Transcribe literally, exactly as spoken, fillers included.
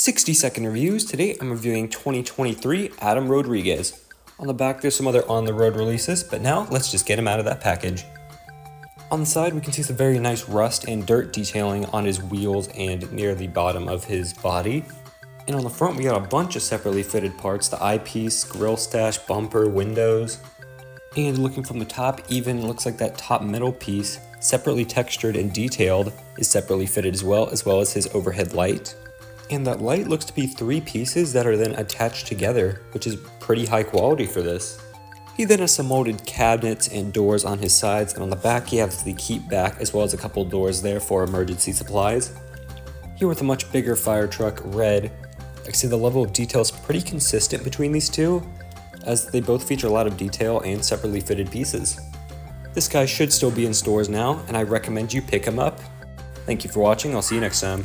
sixty second reviews. Today I'm reviewing twenty twenty-three Adam Roadriguez. On the back there's some other on-the-road releases, but now let's just get him out of that package. On the side we can see some very nice rust and dirt detailing on his wheels and near the bottom of his body. And on the front we got a bunch of separately fitted parts, the eyepiece, grill stash, bumper, windows. And looking from the top, even looks like that top metal piece, separately textured and detailed, is separately fitted as well, as well as his overhead light. And that light looks to be three pieces that are then attached together, which is pretty high quality for this. He then has some molded cabinets and doors on his sides, and on the back he has the keep back as well as a couple doors there for emergency supplies. Here with a much bigger fire truck, red, I can see the level of detail is pretty consistent between these two, as they both feature a lot of detail and separately fitted pieces. This guy should still be in stores now, and I recommend you pick him up. Thank you for watching, I'll see you next time.